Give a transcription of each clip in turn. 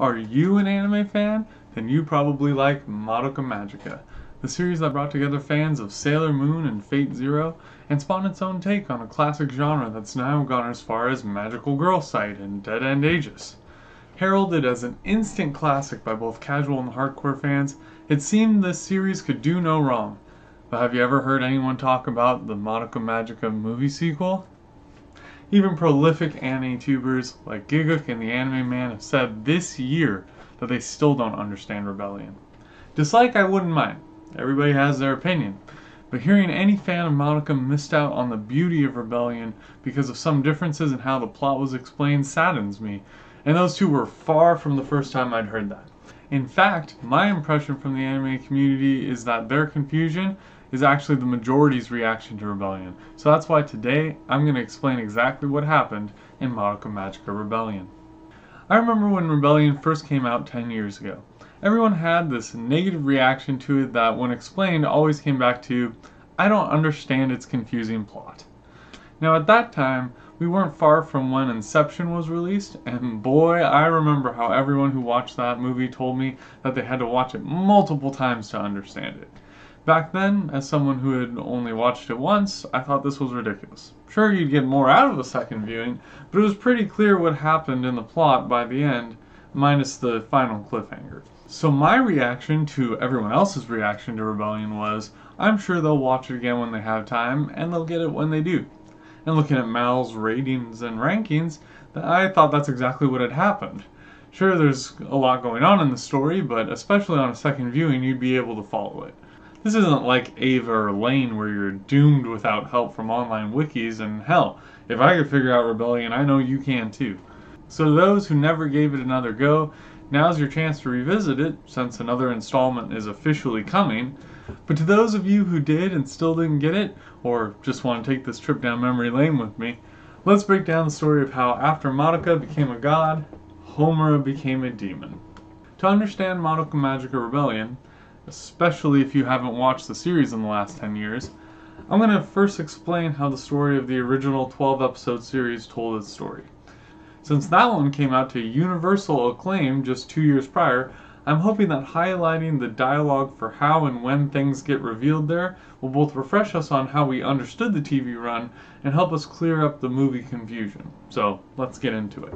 Are you an anime fan? Then you probably like Madoka Magica, the series that brought together fans of Sailor Moon and Fate/Zero and spawned its own take on a classic genre that's now gone as far as Magical Girl Site and Dead End Aegis. Heralded as an instant classic by both casual and hardcore fans, it seemed this series could do no wrong. But have you ever heard anyone talk about the Madoka Magica movie sequel? Even prolific anime-tubers like Gigguk and the Anime Man have said this year that they still don't understand Rebellion. Dislike I wouldn't mind, everybody has their opinion, but hearing any fan of Madoka missed out on the beauty of Rebellion because of some differences in how the plot was explained saddens me, and those two were far from the first time I'd heard that. In fact, my impression from the anime community is that their confusion is actually the majority's reaction to Rebellion. So that's why today I'm going to explain exactly what happened in Madoka Magica Rebellion. I remember when Rebellion first came out 10 years ago. Everyone had this negative reaction to it that when explained always came back to, I don't understand its confusing plot. Now at that time, we weren't far from when Inception was released, and boy, I remember how everyone who watched that movie told me that they had to watch it multiple times to understand it. Back then, as someone who had only watched it once, I thought this was ridiculous. Sure, you'd get more out of a second viewing, but it was pretty clear what happened in the plot by the end, minus the final cliffhanger. So my reaction to everyone else's reaction to Rebellion was, I'm sure they'll watch it again when they have time, and they'll get it when they do. And looking at Mal's ratings and rankings, I thought that's exactly what had happened. Sure, there's a lot going on in the story, but especially on a second viewing, you'd be able to follow it. This isn't like Ava or Lane where you're doomed without help from online wikis, and hell, if I could figure out Rebellion, I know you can too. So to those who never gave it another go, now's your chance to revisit it, since another installment is officially coming. But to those of you who did and still didn't get it, or just want to take this trip down memory lane with me, let's break down the story of how after Madoka became a god, Homura became a demon. To understand Madoka Magica Rebellion, especially if you haven't watched the series in the last 10 years, I'm going to first explain how the story of the original 12-episode series told its story. Since that one came out to universal acclaim just 2 years prior, I'm hoping that highlighting the dialogue for how and when things get revealed there will both refresh us on how we understood the TV run and help us clear up the movie confusion. So let's get into it.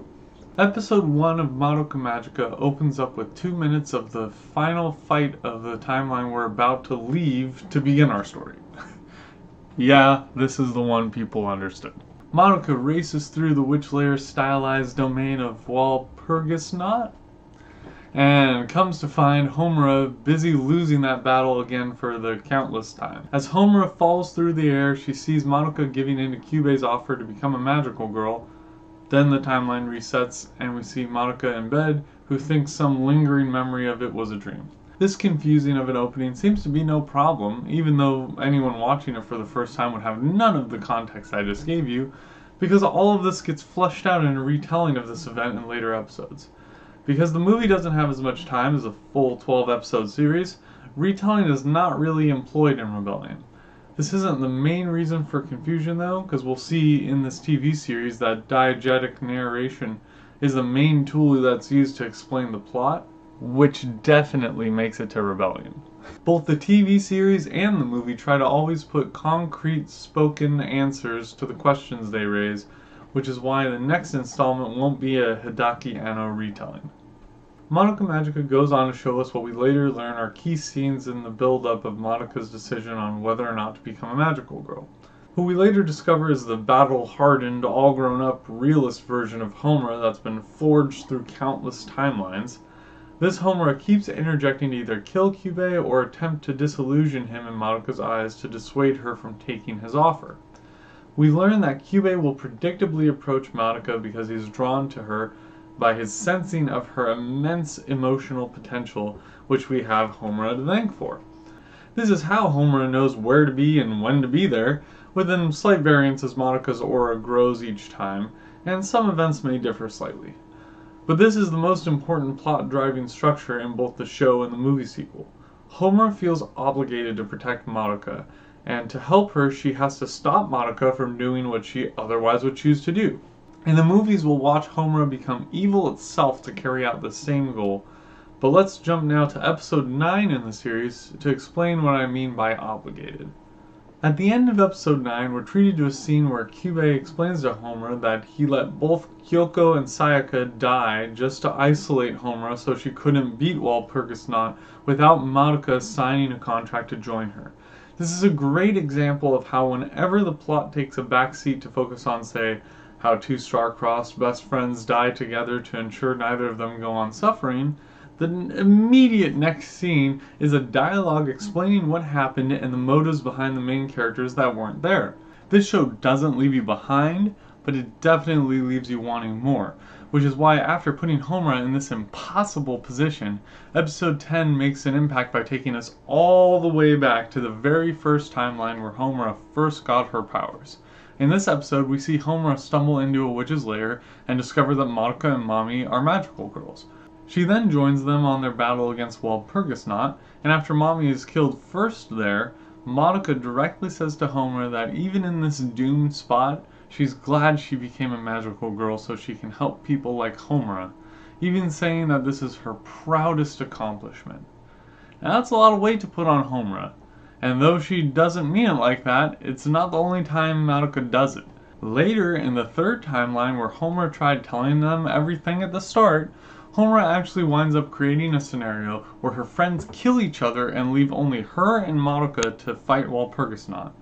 Episode 1 of Madoka Magica opens up with 2 minutes of the final fight of the timeline we're about to leave to begin our story. Yeah, this is the one people understood. Madoka races through the Witch Lair's stylized domain of Walpurgisnacht and comes to find Homura busy losing that battle again for the countless time. As Homura falls through the air, she sees Madoka giving in to Kyubey's offer to become a magical girl. Then the timeline resets, and we see Madoka in bed, who thinks some lingering memory of it was a dream. This confusing of an opening seems to be no problem, even though anyone watching it for the first time would have none of the context I just gave you, because all of this gets fleshed out in a retelling of this event in later episodes. Because the movie doesn't have as much time as a full 12-episode series, retelling is not really employed in Rebellion. This isn't the main reason for confusion though, because we'll see in this TV series that diegetic narration is the main tool that's used to explain the plot, which definitely makes it to Rebellion. Both the TV series and the movie try to always put concrete spoken answers to the questions they raise, which is why the next installment won't be a Hideaki Anno retelling. Madoka Magica goes on to show us what we later learn are key scenes in the build-up of Madoka's decision on whether or not to become a magical girl, who we later discover is the battle-hardened, all-grown-up, realist version of Homura that's been forged through countless timelines. This Homura keeps interjecting to either kill Kyubey or attempt to disillusion him in Madoka's eyes to dissuade her from taking his offer. We learn that Kyubey will predictably approach Madoka because he's drawn to her by his sensing of her immense emotional potential, which we have Homura to thank for. This is how Homura knows where to be and when to be there, within slight variance as Madoka's aura grows each time, and some events may differ slightly. But this is the most important plot-driving structure in both the show and the movie sequel. Homura feels obligated to protect Madoka, and to help her she has to stop Madoka from doing what she otherwise would choose to do. In the movies, we'll watch Homura become evil itself to carry out the same goal. But let's jump now to episode 9 in the series to explain what I mean by obligated. At the end of episode 9, we're treated to a scene where Kyubey explains to Homura that he let both Kyoko and Sayaka die just to isolate Homura so she couldn't beat Walpurgisnacht without Madoka signing a contract to join her. This is a great example of how whenever the plot takes a backseat to focus on, say, how two star-crossed best friends die together to ensure neither of them go on suffering, the immediate next scene is a dialogue explaining what happened and the motives behind the main characters that weren't there. This show doesn't leave you behind, but it definitely leaves you wanting more, which is why after putting Homura in this impossible position, episode 10 makes an impact by taking us all the way back to the very first timeline where Homura first got her powers. In this episode, we see Homura stumble into a witch's lair and discover that Madoka and Mami are magical girls. She then joins them on their battle against Walpurgisnacht, and after Mami is killed first there, Madoka directly says to Homura that even in this doomed spot, she's glad she became a magical girl so she can help people like Homura, even saying that this is her proudest accomplishment. Now that's a lot of weight to put on Homura, and though she doesn't mean it like that, it's not the only time Madoka does it. Later, in the third timeline where Homura tried telling them everything at the start, Homura actually winds up creating a scenario where her friends kill each other and leave only her and Madoka to fight Walpurgisnacht.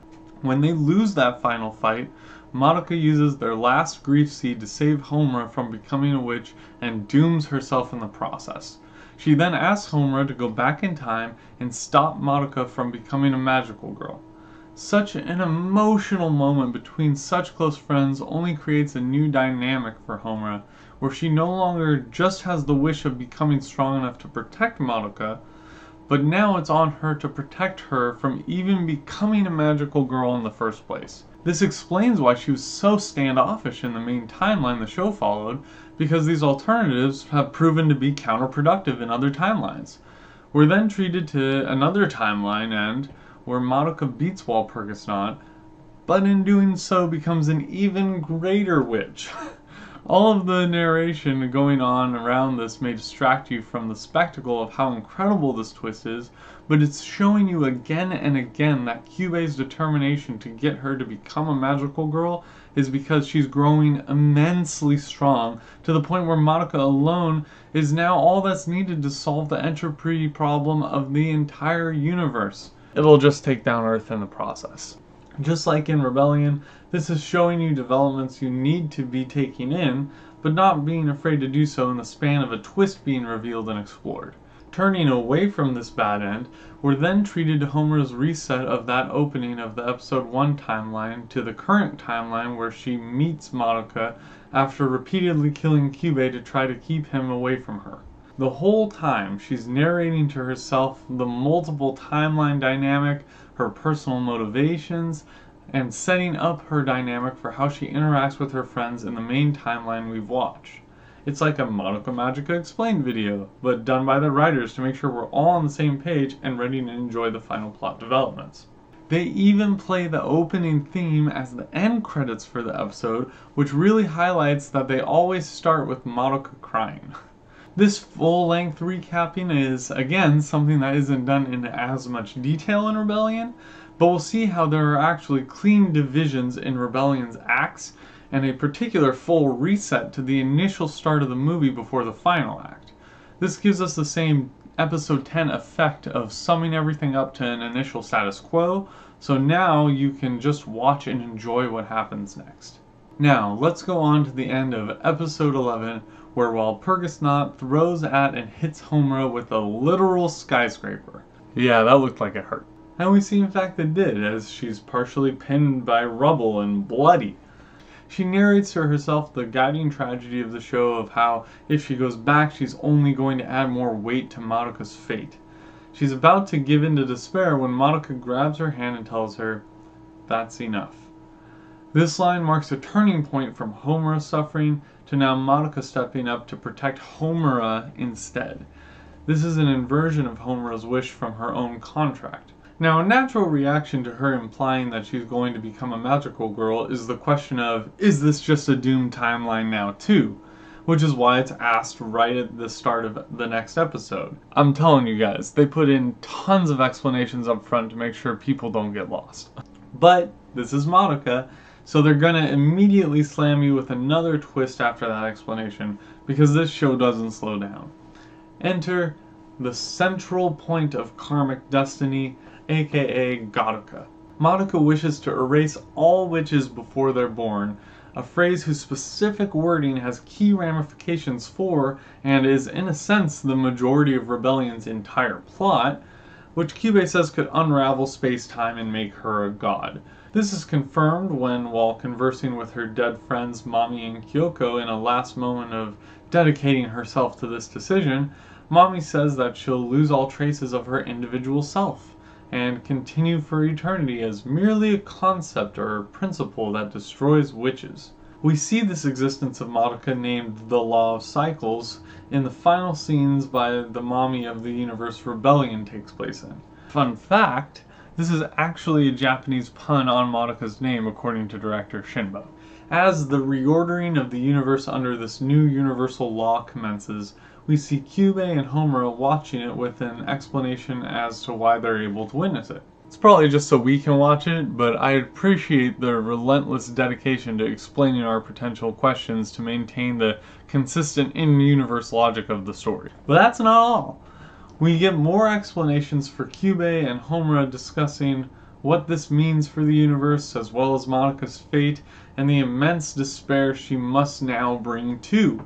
When they lose that final fight, Madoka uses their last grief seed to save Homura from becoming a witch and dooms herself in the process. She then asks Homura to go back in time and stop Madoka from becoming a magical girl. Such an emotional moment between such close friends only creates a new dynamic for Homura, where she no longer just has the wish of becoming strong enough to protect Madoka, but now it's on her to protect her from even becoming a magical girl in the first place. This explains why she was so standoffish in the main timeline the show followed, because these alternatives have proven to be counterproductive in other timelines. We're then treated to another timeline end where Madoka beats Walpurgisnacht, but in doing so becomes an even greater witch. All of the narration going on around this may distract you from the spectacle of how incredible this twist is, but it's showing you again and again that Kyubey's determination to get her to become a magical girl is because she's growing immensely strong, to the point where Madoka alone is now all that's needed to solve the entropy problem of the entire universe. It'll just take down Earth in the process. Just like in Rebellion, this is showing you developments you need to be taking in, but not being afraid to do so in the span of a twist being revealed and explored. Turning away from this bad end, we're then treated to Homura's reset of that opening of the episode 1 timeline to the current timeline where she meets Madoka after repeatedly killing Kyubey to try to keep him away from her. The whole time, she's narrating to herself the multiple timeline dynamic, her personal motivations, and setting up her dynamic for how she interacts with her friends in the main timeline we've watched. It's like a Madoka Magica Explained video, but done by the writers to make sure we're all on the same page and ready to enjoy the final plot developments. They even play the opening theme as the end credits for the episode, which really highlights that they always start with Madoka crying. This full-length recapping is, again, something that isn't done in as much detail in Rebellion, but we'll see how there are actually clean divisions in Rebellion's acts, and a particular full reset to the initial start of the movie before the final act. This gives us the same episode 10 effect of summing everything up to an initial status quo, so now you can just watch and enjoy what happens next. Now, let's go on to the end of episode 11, where Walpurgisnacht throws at and hits Homura with a literal skyscraper. Yeah, that looked like it hurt. And we see in fact it did, as she's partially pinned by rubble and bloody. She narrates to herself the guiding tragedy of the show of how, if she goes back, she's only going to add more weight to Madoka's fate. She's about to give in to despair when Madoka grabs her hand and tells her, "That's enough." This line marks a turning point from Homura's suffering to now Madoka stepping up to protect Homura instead. This is an inversion of Homura's wish from her own contract. Now, a natural reaction to her implying that she's going to become a magical girl is the question of, is this just a doomed timeline now too? Which is why it's asked right at the start of the next episode. I'm telling you guys, they put in tons of explanations up front to make sure people don't get lost. But this is Madoka, so they're gonna immediately slam you with another twist after that explanation, because this show doesn't slow down. Enter the central point of karmic destiny, aka Madoka. Madoka wishes to erase all witches before they're born, a phrase whose specific wording has key ramifications for, and is in a sense the majority of Rebellion's entire plot, which Kyubey says could unravel space-time and make her a god. This is confirmed when, while conversing with her dead friends Mami and Kyoko in a last moment of dedicating herself to this decision, Mami says that she'll lose all traces of her individual self, and continue for eternity as merely a concept or principle that destroys witches. We see this existence of Madoka named the Law of Cycles in the final scenes by the Mami of the universe Rebellion takes place in. Fun fact, this is actually a Japanese pun on Madoka's name according to director Shinbo. As the reordering of the universe under this new universal law commences, we see Kyubey and Homura watching it with an explanation as to why they're able to witness it. It's probably just so we can watch it, but I appreciate their relentless dedication to explaining our potential questions to maintain the consistent in-universe logic of the story. But that's not all. We get more explanations for Kyubey and Homura discussing what this means for the universe, as well as Madoka's fate, and the immense despair she must now bring to.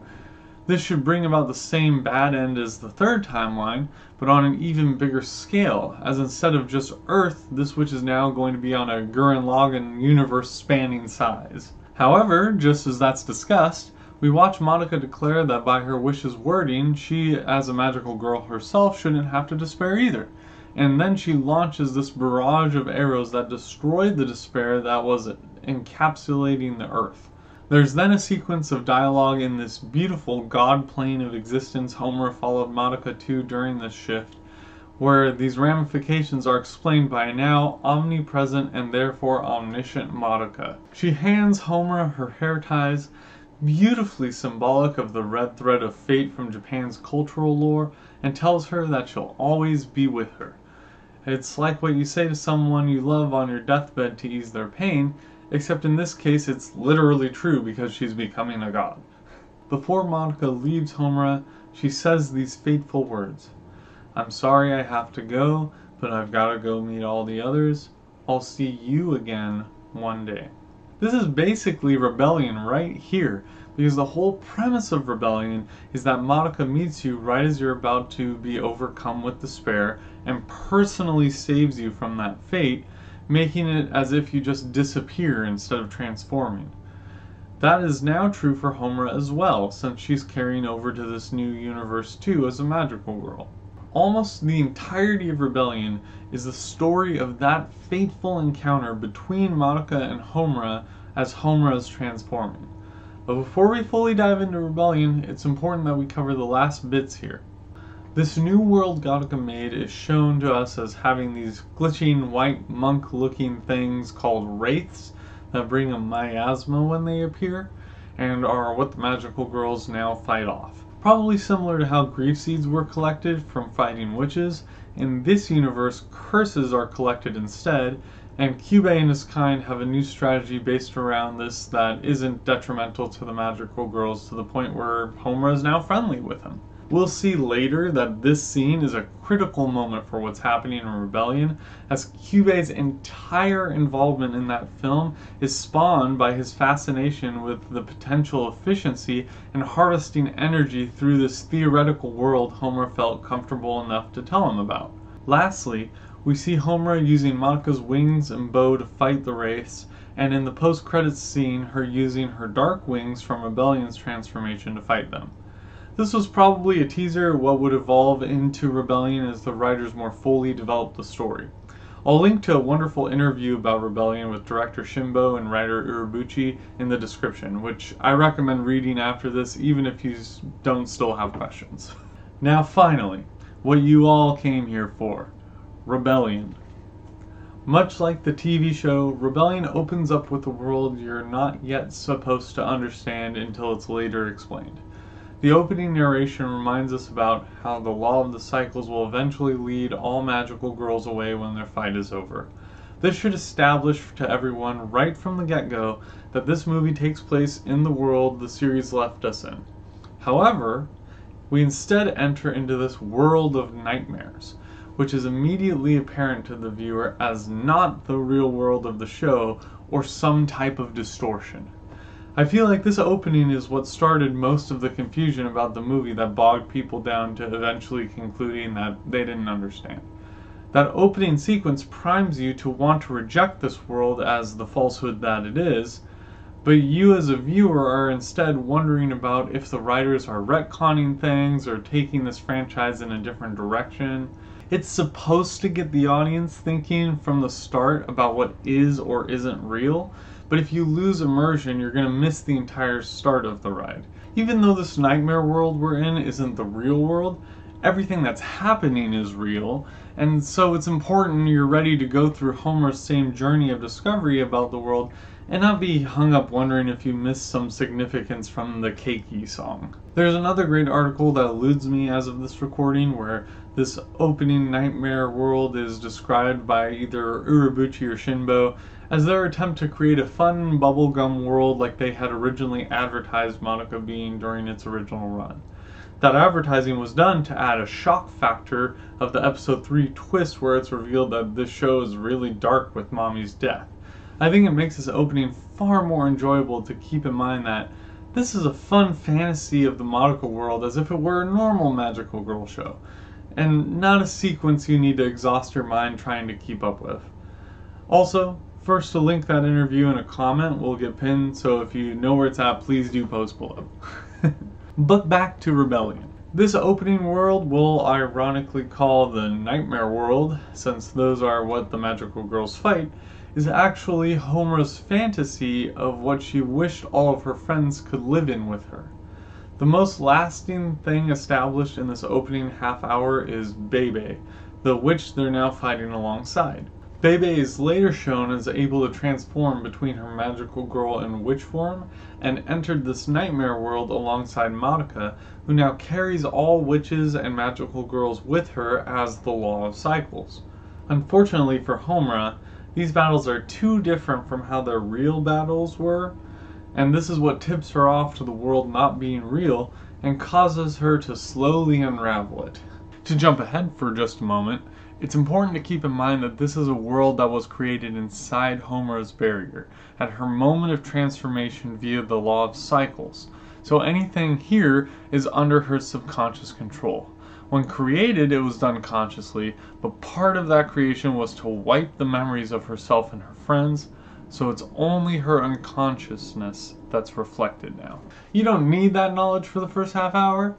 This should bring about the same bad end as the third timeline, but on an even bigger scale, as instead of just Earth, this witch is now going to be on a Gurren Lagann universe-spanning size. However, just as that's discussed, we watch Madoka declare that by her wish's wording, she, as a magical girl herself, shouldn't have to despair either. And then she launches this barrage of arrows that destroyed the despair that was encapsulating the Earth. There's then a sequence of dialogue in this beautiful god plane of existence Homura followed Madoka to during this shift, where these ramifications are explained by now omnipresent and therefore omniscient Madoka. She hands Homura her hair ties, beautifully symbolic of the red thread of fate from Japan's cultural lore, and tells her that she'll always be with her. It's like what you say to someone you love on your deathbed to ease their pain, except in this case it's literally true because she's becoming a god. Before Madoka leaves Homura, she says these fateful words. "I'm sorry I have to go, but I've gotta go meet all the others. I'll see you again one day." This is basically Rebellion right here, because the whole premise of Rebellion is that Madoka meets you right as you're about to be overcome with despair and personally saves you from that fate, making it as if you just disappear instead of transforming. That is now true for Homura as well, since she's carrying over to this new universe too as a magical girl. Almost the entirety of Rebellion is the story of that fateful encounter between Madoka and Homura as Homura is transforming. But before we fully dive into Rebellion, it's important that we cover the last bits here. This new world Madoka made is shown to us as having these glitching white monk looking things called wraiths that bring a miasma when they appear, and are what the magical girls now fight off. Probably similar to how grief seeds were collected from fighting witches, in this universe curses are collected instead, and Kyubey and his kind have a new strategy based around this that isn't detrimental to the magical girls to the point where Homura is now friendly with them. We'll see later that this scene is a critical moment for what's happening in Rebellion, as Kyubey's entire involvement in that film is spawned by his fascination with the potential efficiency and harvesting energy through this theoretical world Homura felt comfortable enough to tell him about. Lastly, we see Homura using Madoka's wings and bow to fight the wraiths, and in the post-credits scene her using her dark wings from Rebellion's transformation to fight them. This was probably a teaser of what would evolve into Rebellion as the writers more fully developed the story. I'll link to a wonderful interview about Rebellion with director Shinbo and writer Urobuchi in the description, which I recommend reading after this even if you don't still have questions. Now finally, what you all came here for, Rebellion. Much like the TV show, Rebellion opens up with a world you're not yet supposed to understand until it's later explained. The opening narration reminds us about how the Law of the Cycles will eventually lead all magical girls away when their fight is over. This should establish to everyone right from the get-go that this movie takes place in the world the series left us in. However, we instead enter into this world of nightmares, which is immediately apparent to the viewer as not the real world of the show or some type of distortion. I feel like this opening is what started most of the confusion about the movie that bogged people down to eventually concluding that they didn't understand. That opening sequence primes you to want to reject this world as the falsehood that it is, but you as a viewer are instead wondering about if the writers are retconning things or taking this franchise in a different direction. It's supposed to get the audience thinking from the start about what is or isn't real, but if you lose immersion, you're going to miss the entire start of the ride. Even though this nightmare world we're in isn't the real world, everything that's happening is real, and so it's important you're ready to go through Homer's same journey of discovery about the world and not be hung up wondering if you missed some significance from the Keiki song. There's another great article that eludes me as of this recording where this opening nightmare world is described by either Urobuchi or Shinbo as their attempt to create a fun bubblegum world like they had originally advertised Madoka being during its original run. That advertising was done to add a shock factor of the episode 3 twist where it's revealed that this show is really dark with Mami's death. I think it makes this opening far more enjoyable to keep in mind that this is a fun fantasy of the Madoka world as if it were a normal magical girl show, and not a sequence you need to exhaust your mind trying to keep up with. Also, first to link that interview in a comment will get pinned, so if you know where it's at, please do post below. But back to Rebellion. This opening world we'll ironically call the Nightmare World, since those are what the magical girls fight, is actually Homura's fantasy of what she wished all of her friends could live in with her. The most lasting thing established in this opening half hour is Bebe, the witch they're now fighting alongside. Bebe is later shown as able to transform between her magical girl and witch form, and entered this nightmare world alongside Madoka, who now carries all witches and magical girls with her as the Law of Cycles. Unfortunately for Homura, these battles are too different from how their real battles were, and this is what tips her off to the world not being real and causes her to slowly unravel it. To jump ahead for just a moment, it's important to keep in mind that this is a world that was created inside Homura's barrier, at her moment of transformation via the Law of Cycles, so anything here is under her subconscious control. When created, it was done consciously, but part of that creation was to wipe the memories of herself and her friends, so it's only her unconsciousness that's reflected now. You don't need that knowledge for the first half hour,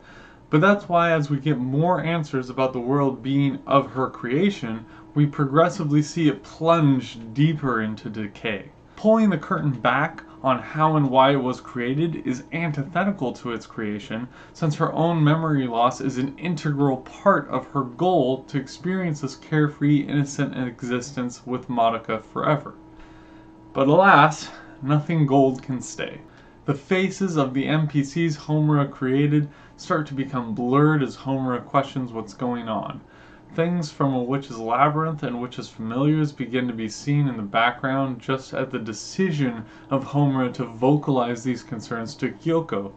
but that's why as we get more answers about the world being of her creation, we progressively see it plunge deeper into decay. Pulling the curtain back on how and why it was created is antithetical to its creation, since her own memory loss is an integral part of her goal to experience this carefree, innocent existence with Madoka forever. But alas, nothing gold can stay. The faces of the NPCs Homura created start to become blurred as Homura questions what's going on. Things from a witch's labyrinth and witch's familiars begin to be seen in the background just at the decision of Homura to vocalize these concerns to Kyoko.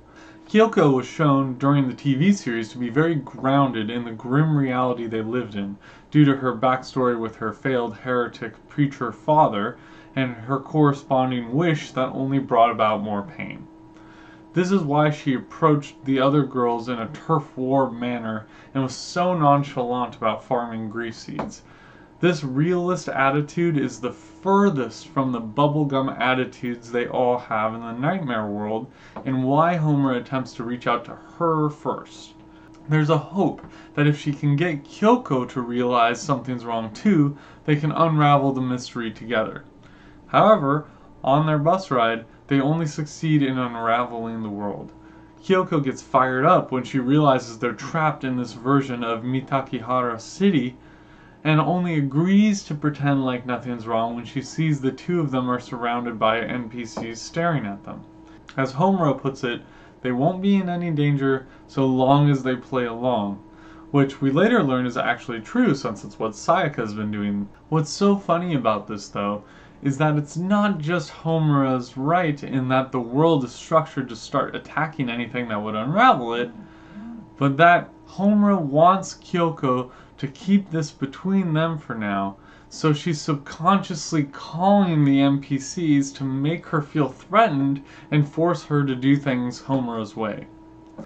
Kyoko was shown during the TV series to be very grounded in the grim reality they lived in, due to her backstory with her failed heretic preacher father, and her corresponding wish that only brought about more pain. This is why she approached the other girls in a turf war manner and was so nonchalant about farming grief seeds. This realist attitude is the furthest from the bubblegum attitudes they all have in the nightmare world, and why Homura attempts to reach out to her first. There's a hope that if she can get Kyoko to realize something's wrong too, they can unravel the mystery together. However, on their bus ride, they only succeed in unraveling the world. Kyoko gets fired up when she realizes they're trapped in this version of Mitakihara City, and only agrees to pretend like nothing's wrong when she sees the two of them are surrounded by NPCs staring at them. As Homura puts it, they won't be in any danger so long as they play along, which we later learn is actually true since it's what Sayaka's been doing. What's so funny about this, though, is that it's not just Homura's right in that the world is structured to start attacking anything that would unravel it, but that Homura wants Kyoko to keep this between them for now, so she's subconsciously calling the NPCs to make her feel threatened and force her to do things Homura's way.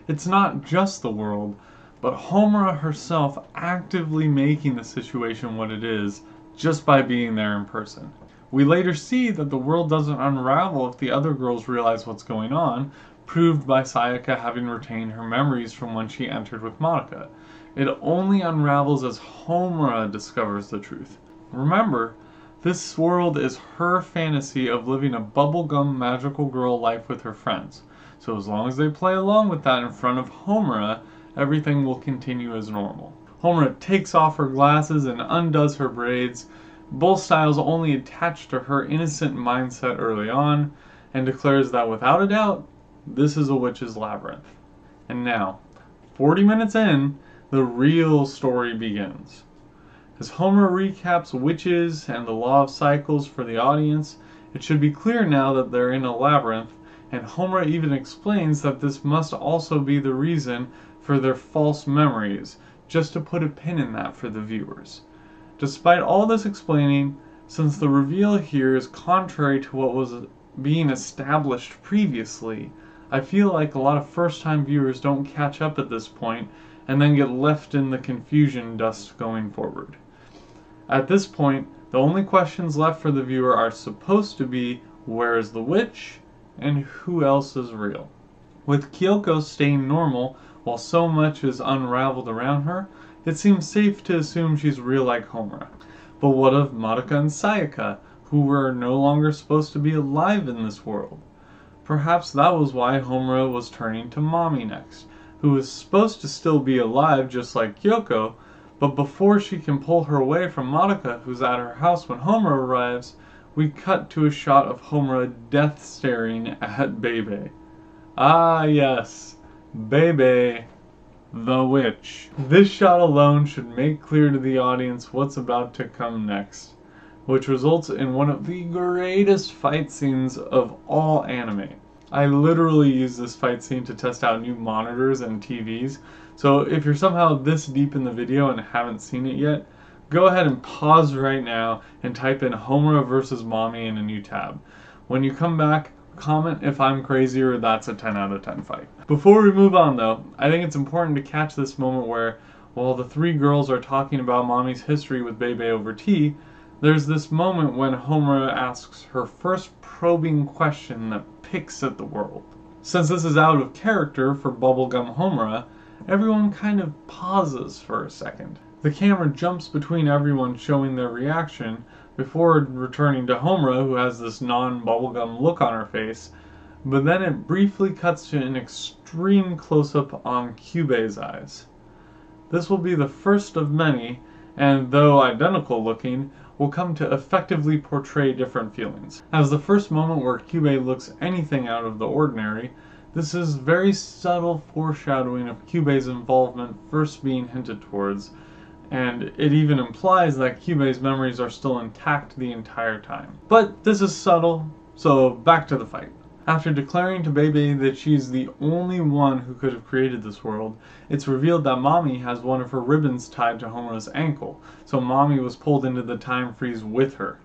It's not just the world, but Homura herself actively making the situation what it is just by being there in person. We later see that the world doesn't unravel if the other girls realize what's going on, proved by Sayaka having retained her memories from when she entered with Madoka. It only unravels as Homura discovers the truth. Remember, this world is her fantasy of living a bubblegum magical girl life with her friends, so as long as they play along with that in front of Homura, everything will continue as normal. Homura takes off her glasses and undoes her braids, both styles only attached to her innocent mindset early on, and declares that without a doubt, this is a witch's labyrinth. And now, 40 minutes in, the real story begins. As Homura recaps witches and the Law of Cycles for the audience, it should be clear now that they're in a labyrinth, and Homura even explains that this must also be the reason for their false memories, just to put a pin in that for the viewers. Despite all this explaining, since the reveal here is contrary to what was being established previously, I feel like a lot of first-time viewers don't catch up at this point and then get left in the confusion dust going forward. At this point, the only questions left for the viewer are supposed to be, where is the witch, and who else is real? With Kyoko staying normal while so much is unraveled around her, it seems safe to assume she's real like Homura. But what of Madoka and Sayaka, who were no longer supposed to be alive in this world? Perhaps that was why Homura was turning to Mami next, who was supposed to still be alive just like Kyoko, but before she can pull her away from Madoka, who's at her house when Homura arrives, we cut to a shot of Homura death staring at Bebe. Ah yes, Bebe, the witch. This shot alone should make clear to the audience what's about to come next, which results in one of the greatest fight scenes of all anime. I literally used this fight scene to test out new monitors and TVs, so if you're somehow this deep in the video and haven't seen it yet, go ahead and pause right now and type in Homura vs. Mami in a new tab. When you come back, comment if I'm crazy or that's a 10 out of 10 fight. Before we move on though, I think it's important to catch this moment where, while the three girls are talking about Mami's history with Bebe over tea, there's this moment when Homura asks her first probing question that picks at the world. Since this is out of character for bubblegum Homura, everyone kind of pauses for a second. The camera jumps between everyone showing their reaction before returning to Homura, who has this non-bubblegum look on her face, but then it briefly cuts to an extreme close-up on Kyubey's eyes. This will be the first of many, and though identical looking, will come to effectively portray different feelings. As the first moment where Kyubey looks anything out of the ordinary, this is very subtle foreshadowing of Kyubey's involvement first being hinted towards, and it even implies that Kyubey's memories are still intact the entire time. But this is subtle, so back to the fight. After declaring to Bebe that she's the only one who could have created this world, it's revealed that Mami has one of her ribbons tied to Homura's ankle, so Mami was pulled into the time freeze with her.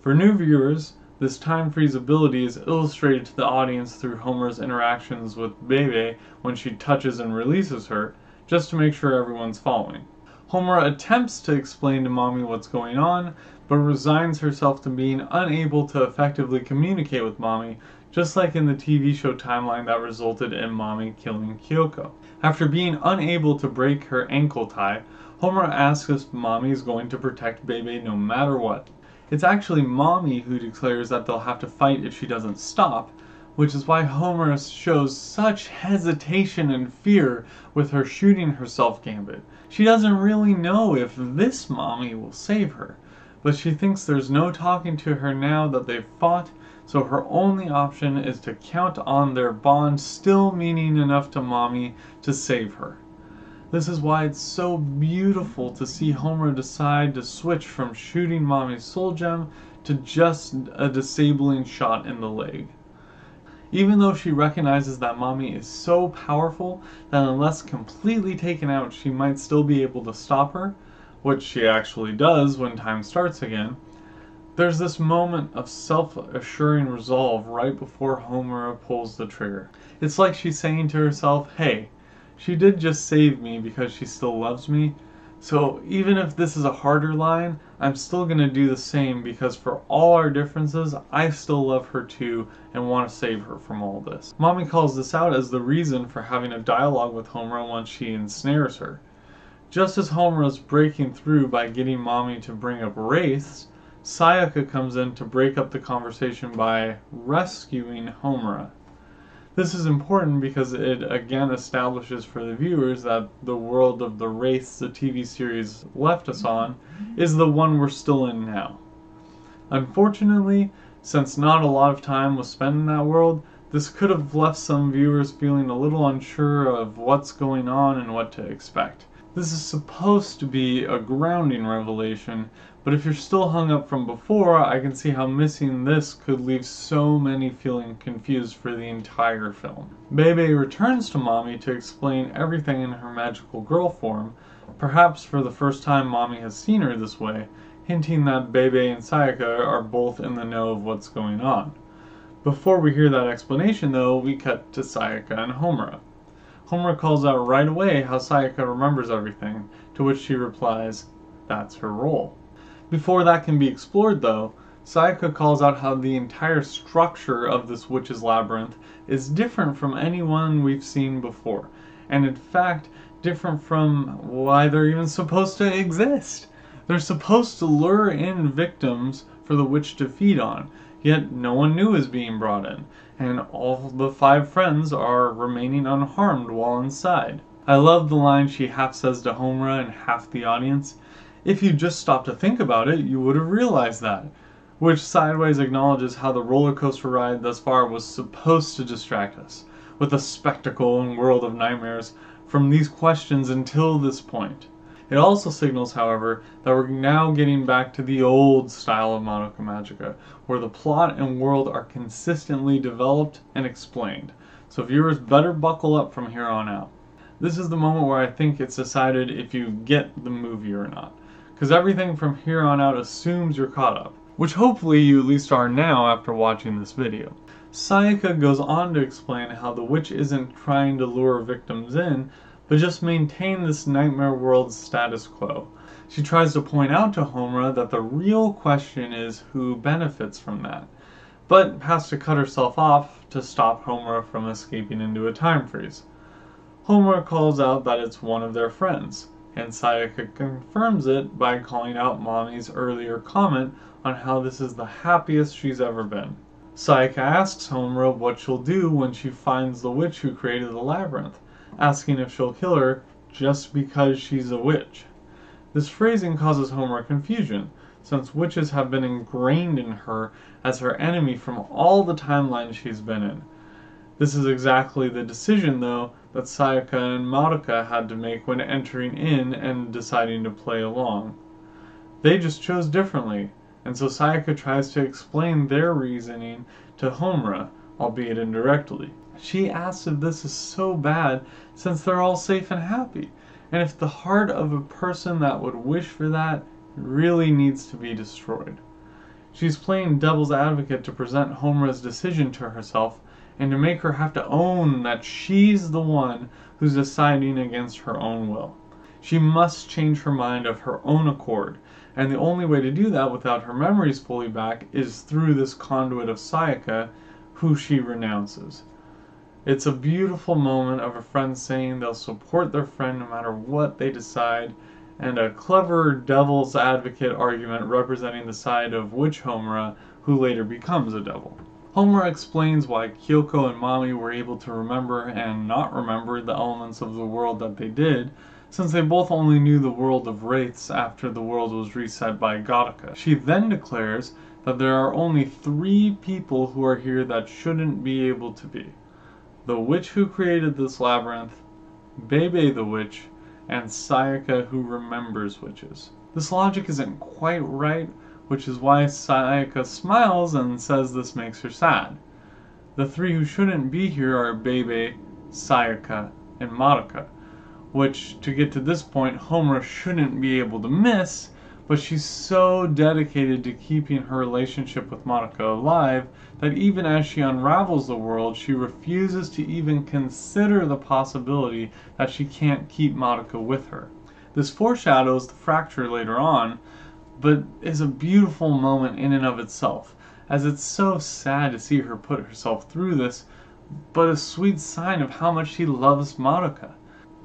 For new viewers, this time freeze ability is illustrated to the audience through Homura's interactions with Bebe when she touches and releases her, just to make sure everyone's following. Homura attempts to explain to Mami what's going on, but resigns herself to being unable to effectively communicate with Mami, just like in the TV show timeline that resulted in Mami killing Kyoko. After being unable to break her ankle tie, Homura asks if Mami is going to protect Bebe no matter what. It's actually Mami who declares that they'll have to fight if she doesn't stop, which is why Homura shows such hesitation and fear with her shooting herself gambit. She doesn't really know if this Mami will save her, but she thinks there's no talking to her now that they've fought, so her only option is to count on their bond still meaning enough to Mami to save her. This is why it's so beautiful to see Homura decide to switch from shooting Mami's soul gem to just a disabling shot in the leg. Even though she recognizes that Mami is so powerful that unless completely taken out she might still be able to stop her, which she actually does when time starts again, there's this moment of self-assuring resolve right before Homura pulls the trigger. It's like she's saying to herself, hey, she did just save me because she still loves me, so even if this is a harder line, I'm still going to do the same because for all our differences, I still love her too and want to save her from all this. Mami calls this out as the reason for having a dialogue with Homura once she ensnares her. Just as Homura's breaking through by getting Mami to bring up wraiths, Sayaka comes in to break up the conversation by rescuing Homura. This is important because it again establishes for the viewers that the world of the wraiths the TV series left us on is the one we're still in now. Unfortunately, since not a lot of time was spent in that world, this could have left some viewers feeling a little unsure of what's going on and what to expect. This is supposed to be a grounding revelation, but if you're still hung up from before, I can see how missing this could leave so many feeling confused for the entire film. Bebe returns to Mami to explain everything in her magical girl form, perhaps for the first time Mami has seen her this way, hinting that Bebe and Sayaka are both in the know of what's going on. Before we hear that explanation though, we cut to Sayaka and Homura. Homura calls out right away how Sayaka remembers everything, to which she replies, that's her role. Before that can be explored though, Sayaka calls out how the entire structure of this witch's labyrinth is different from anyone we've seen before, and in fact, different from why they're even supposed to exist. They're supposed to lure in victims for the witch to feed on, yet no one new is being brought in, and all the five friends are remaining unharmed while inside. I love the line she half says to Homura and half the audience, if you just stopped to think about it, you would have realized that, which sideways acknowledges how the roller coaster ride thus far was supposed to distract us, with the spectacle and world of nightmares, from these questions until this point. It also signals, however, that we're now getting back to the old style of Madoka Magica, where the plot and world are consistently developed and explained, so viewers better buckle up from here on out. This is the moment where I think it's decided if you get the movie or not, because everything from here on out assumes you're caught up, which hopefully you at least are now after watching this video. Sayaka goes on to explain how the witch isn't trying to lure victims in, but just maintain this nightmare world's status quo. She tries to point out to Homura that the real question is who benefits from that, but has to cut herself off to stop Homura from escaping into a time freeze. Homura calls out that it's one of their friends, and Sayaka confirms it by calling out Mami's earlier comment on how this is the happiest she's ever been. Sayaka asks Homura what she'll do when she finds the witch who created the labyrinth, asking if she'll kill her just because she's a witch. This phrasing causes Homura confusion, since witches have been ingrained in her as her enemy from all the timelines she's been in. This is exactly the decision, though, that Sayaka and Madoka had to make when entering in and deciding to play along. They just chose differently, and so Sayaka tries to explain their reasoning to Homura, albeit indirectly. She asks if this is so bad since they're all safe and happy, and if the heart of a person that would wish for that really needs to be destroyed. She's playing devil's advocate to present Homura's decision to herself and to make her have to own that she's the one who's deciding against her own will. She must change her mind of her own accord, and the only way to do that without her memories fully back is through this conduit of Sayaka, who she renounces. It's a beautiful moment of a friend saying they'll support their friend no matter what they decide, and a clever devil's advocate argument representing the side of witch Homura, who later becomes a devil. Homura explains why Kyoko and Mami were able to remember and not remember the elements of the world that they did, since they both only knew the world of wraiths after the world was reset by Gattaca. She then declares that there are only three people who are here that shouldn't be able to be: the witch who created this labyrinth, Bebe the witch, and Sayaka who remembers witches. This logic isn't quite right, which is why Sayaka smiles and says this makes her sad. The three who shouldn't be here are Bebe, Sayaka, and Madoka, which, to get to this point, Homura shouldn't be able to miss, but she's so dedicated to keeping her relationship with Madoka alive that even as she unravels the world, she refuses to even consider the possibility that she can't keep Madoka with her. This foreshadows the fracture later on, but is a beautiful moment in and of itself, as it's so sad to see her put herself through this, but a sweet sign of how much she loves Madoka.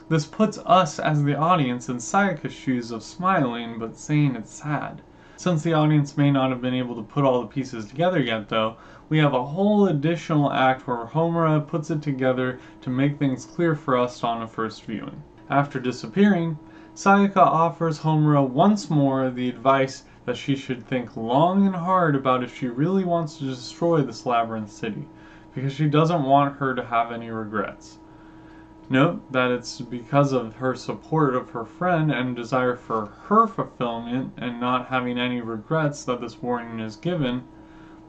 This puts us as the audience in Sayaka's shoes of smiling but saying it's sad. Since the audience may not have been able to put all the pieces together yet though, we have a whole additional act where Homura puts it together to make things clear for us on a first viewing. After disappearing, Sayaka offers Homura once more the advice that she should think long and hard about if she really wants to destroy this labyrinth city, because she doesn't want her to have any regrets. Note that it's because of her support of her friend and desire for her fulfillment and not having any regrets that this warning is given,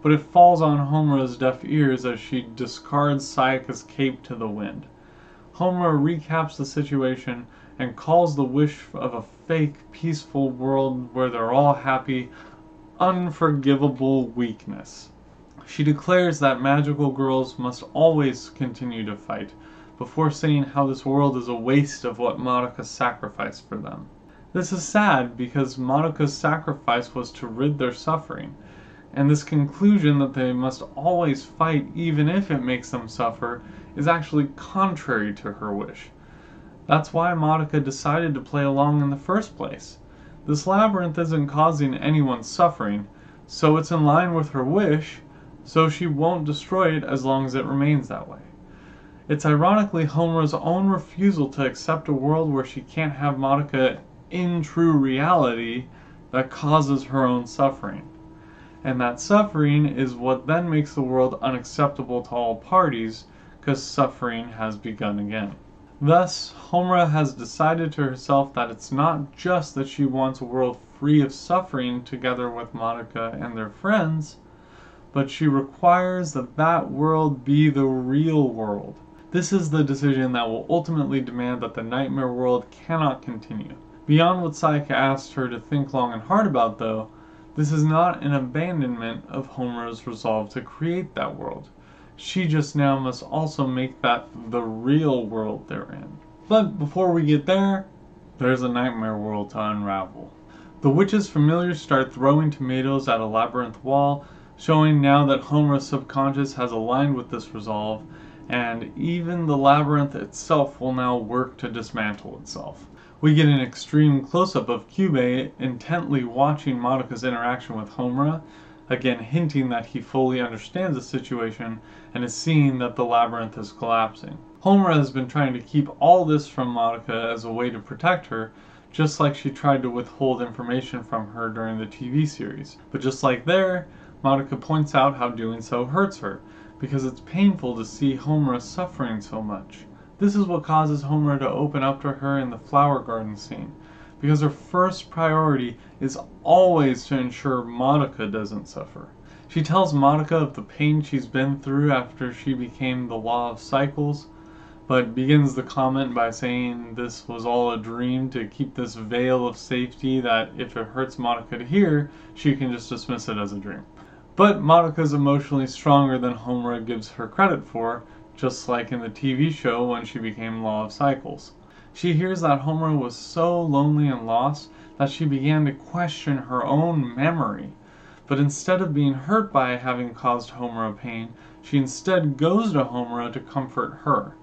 but it falls on Homura's deaf ears as she discards Sayaka's cape to the wind. Homura recaps the situation and calls the wish of a fake, peaceful world where they're all happy unforgivable weakness. She declares that magical girls must always continue to fight, before saying how this world is a waste of what Madoka sacrificed for them. This is sad because Madoka's sacrifice was to rid their suffering, and this conclusion that they must always fight even if it makes them suffer is actually contrary to her wish. That's why Madoka decided to play along in the first place. This labyrinth isn't causing anyone suffering, so it's in line with her wish, so she won't destroy it as long as it remains that way. It's ironically Homura's own refusal to accept a world where she can't have Madoka in true reality that causes her own suffering. And that suffering is what then makes the world unacceptable to all parties, because suffering has begun again. Thus, Homura has decided to herself that it's not just that she wants a world free of suffering together with Madoka and their friends, but she requires that that world be the real world. This is the decision that will ultimately demand that the nightmare world cannot continue. Beyond what Sayaka asked her to think long and hard about though, this is not an abandonment of Homura's resolve to create that world. She just now must also make that the real world they're in. But before we get there, there's a nightmare world to unravel. The witch's familiars start throwing tomatoes at a labyrinth wall, showing now that Homura's subconscious has aligned with this resolve, and even the labyrinth itself will now work to dismantle itself. We get an extreme close-up of Kyubey intently watching Madoka's interaction with Homura, again hinting that he fully understands the situation and is seeing that the labyrinth is collapsing. Homura has been trying to keep all this from Madoka as a way to protect her, just like she tried to withhold information from her during the TV series. But just like there, Madoka points out how doing so hurts her, because it's painful to see Homura suffering so much. This is what causes Homura to open up to her in the flower garden scene, because her first priority is always to ensure Madoka doesn't suffer. She tells Madoka of the pain she's been through after she became the Law of Cycles, but begins the comment by saying this was all a dream to keep this veil of safety that if it hurts Madoka to hear, she can just dismiss it as a dream. But Madoka's emotionally stronger than Homura gives her credit for, just like in the TV show when she became Law of Cycles. She hears that Homura was so lonely and lost that she began to question her own memory. But instead of being hurt by having caused Homura pain, she instead goes to Homura to comfort her.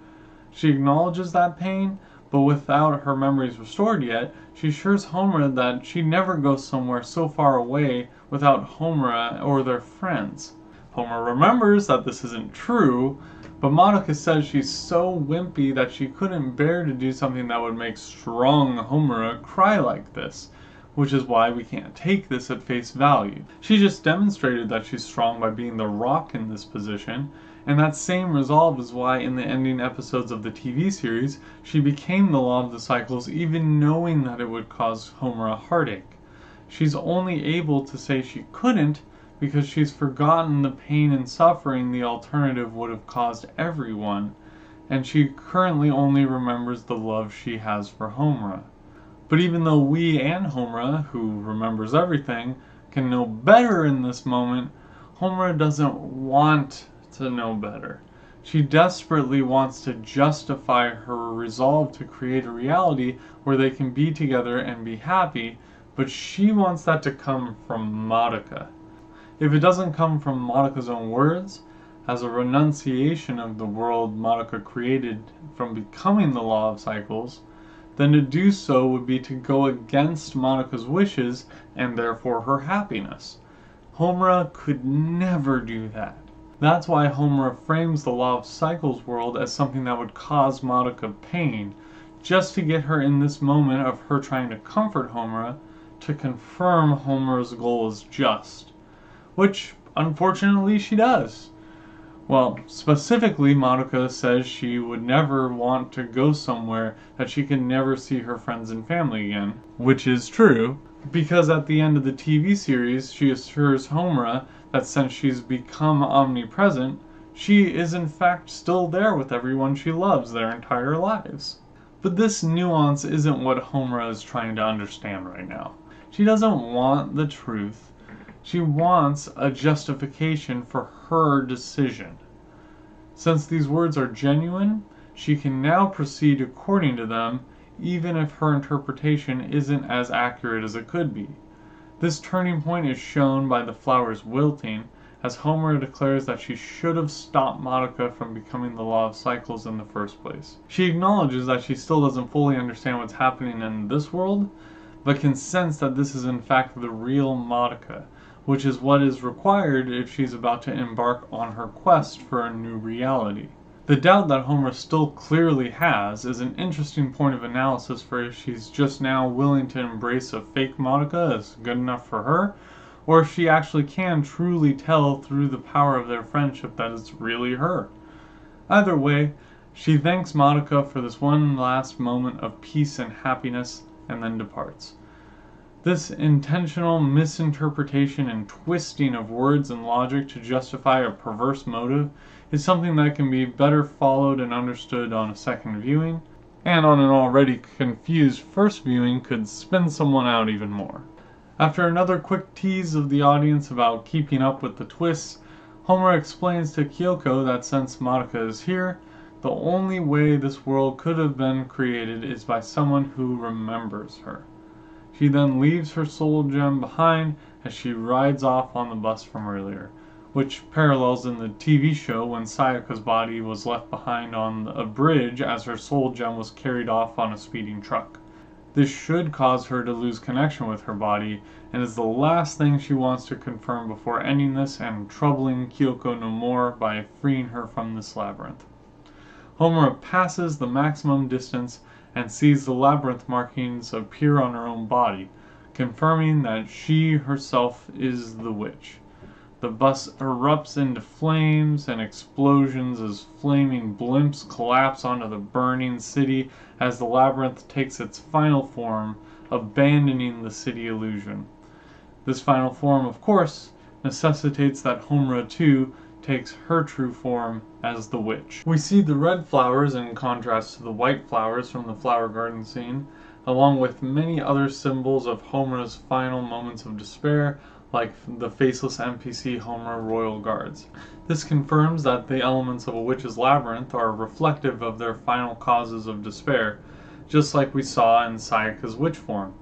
She acknowledges that pain, but without her memories restored yet, she assures Homura that she never goes somewhere so far away without Homura or their friends. Homer remembers that this isn't true, but Madoka says she's so wimpy that she couldn't bear to do something that would make strong Homura cry like this, which is why we can't take this at face value. She just demonstrated that she's strong by being the rock in this position, and that same resolve is why in the ending episodes of the TV series, she became the Law of the Cycles even knowing that it would cause Homura heartache. She's only able to say she couldn't because she's forgotten the pain and suffering the alternative would have caused everyone, and she currently only remembers the love she has for Homura. But even though we and Homura, who remembers everything, can know better in this moment, Homura doesn't want to know better. She desperately wants to justify her resolve to create a reality where they can be together and be happy, but she wants that to come from Madoka. If it doesn't come from Madoka's own words, as a renunciation of the world Madoka created from becoming the Law of Cycles, then to do so would be to go against Madoka's wishes and therefore her happiness. Homura could never do that. That's why Homura frames the Law of Cycles world as something that would cause Madoka pain, just to get her in this moment of her trying to comfort Homura to confirm Homura's goal is just. Which, unfortunately, she does. Well, specifically, Madoka says she would never want to go somewhere that she can never see her friends and family again, which is true, because at the end of the TV series, she assures Homura that since she's become omnipresent, she is in fact still there with everyone she loves their entire lives. But this nuance isn't what Homura is trying to understand right now. She doesn't want the truth. She wants a justification for her decision. Since these words are genuine, she can now proceed according to them, even if her interpretation isn't as accurate as it could be. This turning point is shown by the flowers wilting, as Homura declares that she should have stopped Madoka from becoming the Law of Cycles in the first place. She acknowledges that she still doesn't fully understand what's happening in this world, but can sense that this is in fact the real Madoka, which is what is required if she's about to embark on her quest for a new reality. The doubt that Homura still clearly has is an interesting point of analysis for if she's just now willing to embrace a fake Madoka as good enough for her, or if she actually can truly tell through the power of their friendship that it's really her. Either way, she thanks Madoka for this one last moment of peace and happiness, and then departs. This intentional misinterpretation and twisting of words and logic to justify a perverse motive is something that can be better followed and understood on a second viewing, and on an already confused first viewing could spin someone out even more. After another quick tease of the audience about keeping up with the twists, Homura explains to Kyoko that since Madoka is here, the only way this world could have been created is by someone who remembers her. She then leaves her soul gem behind as she rides off on the bus from earlier, which parallels in the TV show when Sayaka's body was left behind on a bridge as her soul gem was carried off on a speeding truck. This should cause her to lose connection with her body, and is the last thing she wants to confirm before ending this and troubling Kyoko no more by freeing her from this labyrinth. Homura passes the maximum distance and sees the labyrinth markings appear on her own body, confirming that she herself is the witch. The bus erupts into flames and explosions as flaming blimps collapse onto the burning city as the labyrinth takes its final form, abandoning the city illusion. This final form, of course, necessitates that Homura too takes her true form as the witch. We see the red flowers in contrast to the white flowers from the flower garden scene, along with many other symbols of Homura's final moments of despair, like the faceless NPC Homura Royal Guards. This confirms that the elements of a witch's labyrinth are reflective of their final causes of despair, just like we saw in Sayaka's witch form.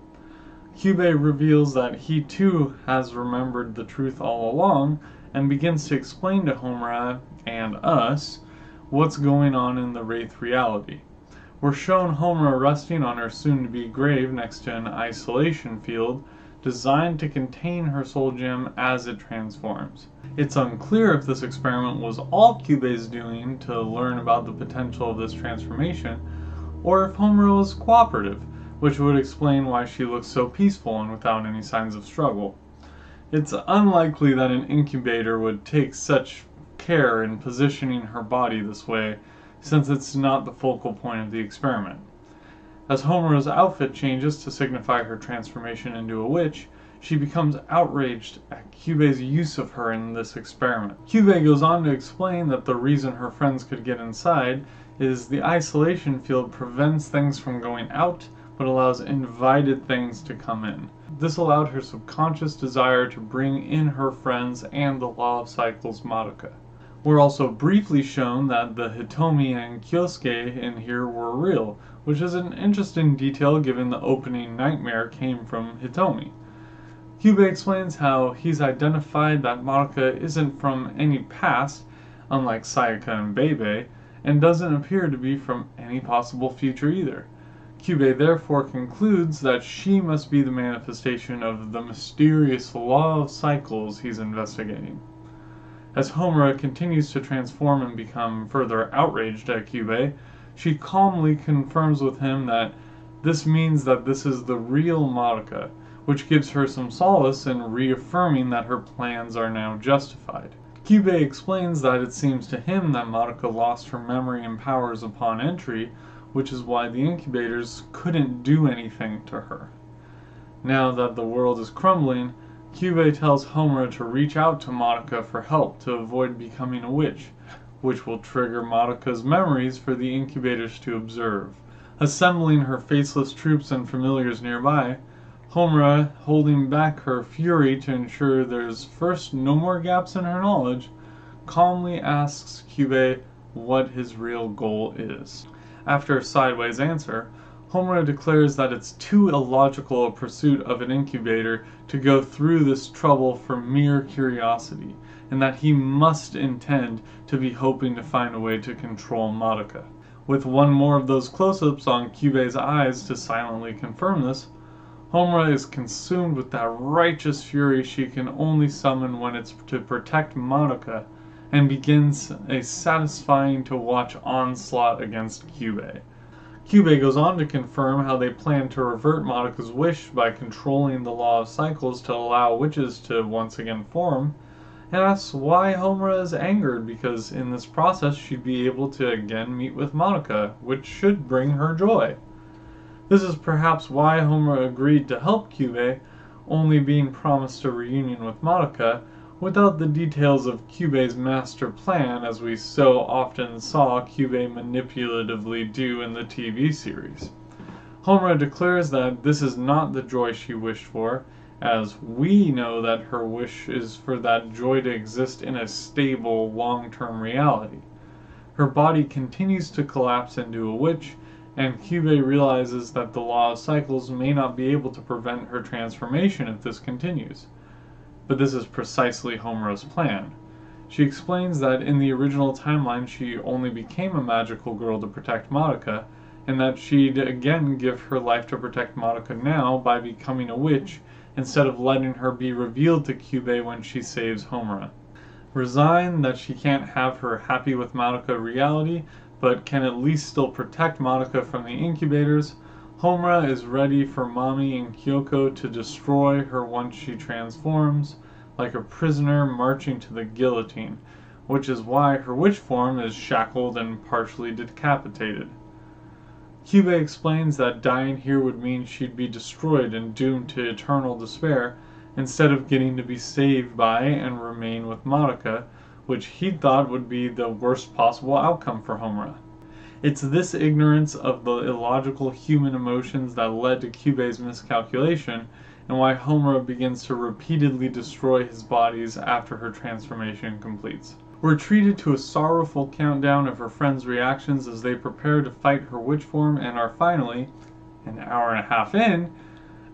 Kyubey reveals that he too has remembered the truth all along, and begins to explain to Homura and us what's going on in the Wraith reality. We're shown Homura resting on her soon-to-be grave next to an isolation field designed to contain her soul gem as it transforms. It's unclear if this experiment was all Kyubey's doing to learn about the potential of this transformation, or if Homura was cooperative, which would explain why she looks so peaceful and without any signs of struggle. It's unlikely that an incubator would take such care in positioning her body this way, since it's not the focal point of the experiment. As Homura's outfit changes to signify her transformation into a witch, she becomes outraged at Kyubey's use of her in this experiment. Kyubey goes on to explain that the reason her friends could get inside is the isolation field prevents things from going out, but allows invited things to come in. This allowed her subconscious desire to bring in her friends and the Law of Cycles Madoka. We're also briefly shown that the Hitomi and Kyosuke in here were real, which is an interesting detail given the opening nightmare came from Hitomi. Kyubey explains how he's identified that Madoka isn't from any past, unlike Sayaka and Bebe, and doesn't appear to be from any possible future either. Kyubey therefore concludes that she must be the manifestation of the mysterious Law of Cycles he's investigating. As Homura continues to transform and become further outraged at Kyubey, she calmly confirms with him that this means that this is the real Madoka, which gives her some solace in reaffirming that her plans are now justified. Kyubey explains that it seems to him that Madoka lost her memory and powers upon entry, which is why the incubators couldn't do anything to her. Now that the world is crumbling, Kyubey tells Homura to reach out to Madoka for help to avoid becoming a witch, which will trigger Madoka's memories for the incubators to observe. Assembling her faceless troops and familiars nearby, Homura holding back her fury to ensure there's first no more gaps in her knowledge, calmly asks Kyubey what his real goal is. After a sideways answer, Homura declares that it's too illogical a pursuit of an incubator to go through this trouble for mere curiosity, and that he must intend to be hoping to find a way to control Madoka. With one more of those close-ups on Kyubey's eyes to silently confirm this, Homura is consumed with that righteous fury she can only summon when it's to protect Madoka, and begins a satisfying to watch onslaught against Kyubey. Kyubey goes on to confirm how they plan to revert Madoka's wish by controlling the Law of Cycles to allow witches to once again form, and asks why Homura is angered because in this process she'd be able to again meet with Madoka, which should bring her joy. This is perhaps why Homura agreed to help Kyubey, only being promised a reunion with Madoka, without the details of Kyubey's master plan, as we so often saw Kyubey manipulatively do in the TV series. Homura declares that this is not the joy she wished for, as we know that her wish is for that joy to exist in a stable, long-term reality. Her body continues to collapse into a witch, and Kyubey realizes that the Law of Cycles may not be able to prevent her transformation if this continues. But this is precisely Homura's plan. She explains that in the original timeline she only became a magical girl to protect Madoka, and that she'd again give her life to protect Madoka now by becoming a witch, instead of letting her be revealed to Kyubey when she saves Homura. Resigned that she can't have her happy with Madoka reality, but can at least still protect Madoka from the incubators, Homura is ready for Mami and Kyoko to destroy her once she transforms, like a prisoner marching to the guillotine, which is why her witch form is shackled and partially decapitated. Kyubey explains that dying here would mean she'd be destroyed and doomed to eternal despair, instead of getting to be saved by and remain with Madoka, which he thought would be the worst possible outcome for Homura. It's this ignorance of the illogical human emotions that led to Kyubey's miscalculation, and why Homura begins to repeatedly destroy his bodies after her transformation completes. We're treated to a sorrowful countdown of her friends' reactions as they prepare to fight her witch form and are finally, an hour and a half in,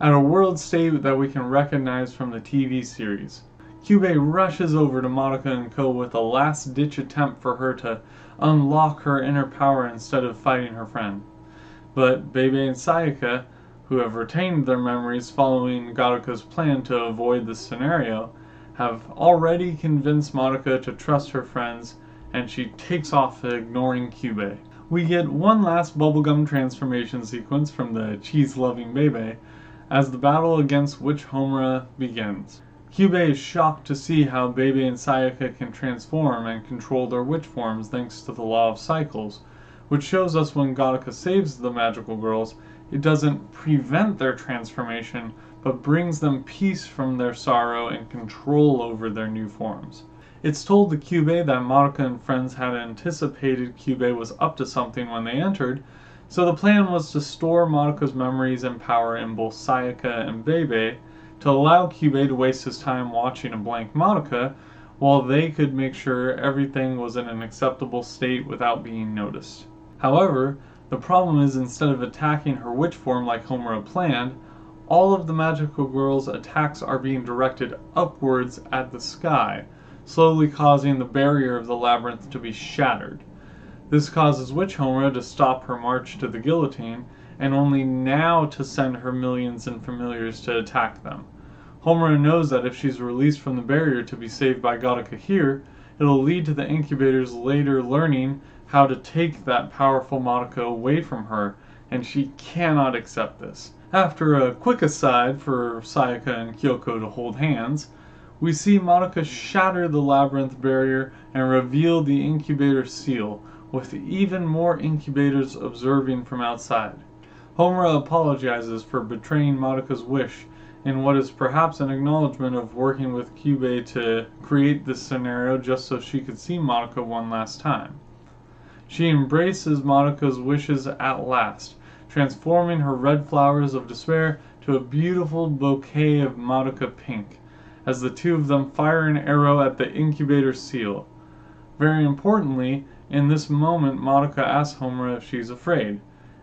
at a world state that we can recognize from the TV series. Kyubey rushes over to Madoka and Co. with a last-ditch attempt for her to unlock her inner power instead of fighting her friend. But Bebe and Sayaka, who have retained their memories following Garuka's plan to avoid this scenario, have already convinced Madoka to trust her friends, and she takes off ignoring Kyubey. We get one last bubblegum transformation sequence from the cheese-loving Bebe as the battle against Witch Homura begins. Kyubey is shocked to see how Bebe and Sayaka can transform and control their witch forms thanks to the Law of Cycles, which shows us when Garuka saves the magical girls, it doesn't prevent their transformation, but brings them peace from their sorrow and control over their new forms. It's told to Kyubey that Madoka and friends had anticipated Kyubey was up to something when they entered, so the plan was to store Madoka's memories and power in both Sayaka and Bebe, to allow Kyubey to waste his time watching a blank Madoka, while they could make sure everything was in an acceptable state without being noticed. However, the problem is instead of attacking her witch form like Homura planned, all of the magical girl's attacks are being directed upwards at the sky, slowly causing the barrier of the labyrinth to be shattered. This causes Witch Homura to stop her march to the guillotine, and only now to send her millions and familiars to attack them. Homura knows that if she's released from the barrier to be saved by Garuka here, it'll lead to the incubators later learning how to take that powerful Madoka away from her, and she cannot accept this. After a quick aside for Sayaka and Kyoko to hold hands, we see Madoka shatter the labyrinth barrier and reveal the incubator seal, with even more incubators observing from outside. Homura apologizes for betraying Madoka's wish in what is perhaps an acknowledgement of working with Kyubey to create this scenario just so she could see Madoka one last time. She embraces Madoka's wishes at last, transforming her red flowers of despair to a beautiful bouquet of Madoka pink, as the two of them fire an arrow at the incubator seal. Very importantly, in this moment Madoka asks Homura if she's afraid,